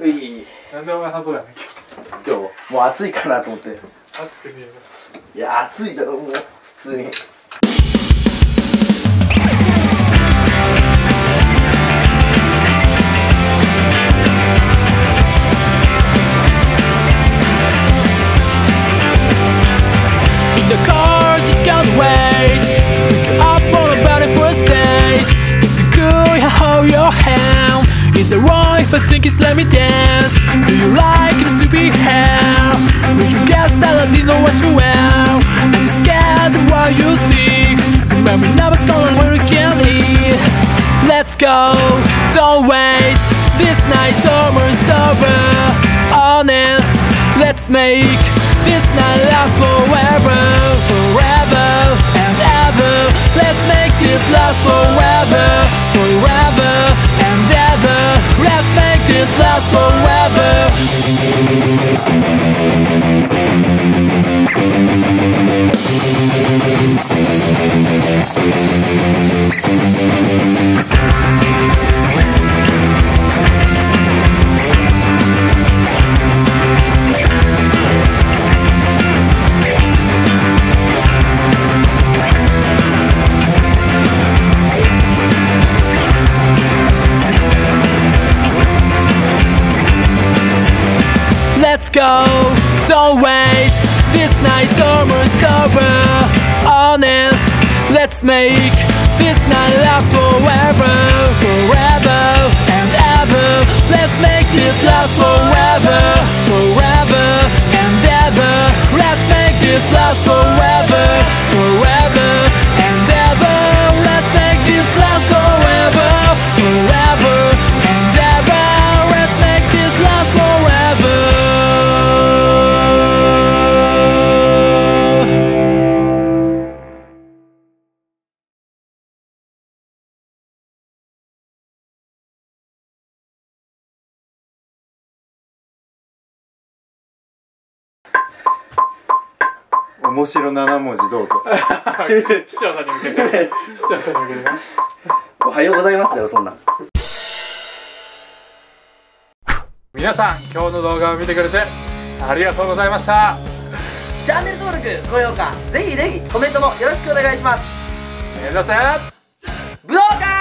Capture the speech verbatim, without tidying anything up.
うい。なんでお前謎やねん今日。もう暑いかなと思って。暑くねえな。いや暑いだろもう普通に。Is it wrong if I think it's let me dance? Do you like your stupid hair? Would you guess that I didn't know what you wear? I'm just scared of what you think. Remember never saw it where we can eat. Let's go, don't wait. This night's almost over. Honest, let's make this night last forever. Forever and ever. Let's make this last forever. Forever and ever. Let's make this last forever. Let's go, don't wait, this night's almost over. Honest, let's make this night last forever. Forever and ever. Let's make this last forever. Forever and ever. Let's make this last forever. Forever and ever. Let's make this last forever. Forever and ever. Let's make this last forever.面白なな文字どうぞ。視聴者に向けて。視聴者に向けて。おはようございますだろそんな。皆さん今日の動画を見てくれてありがとうございました。チャンネル登録高評価ぜひぜひコメントもよろしくお願いします。目指せ武道館。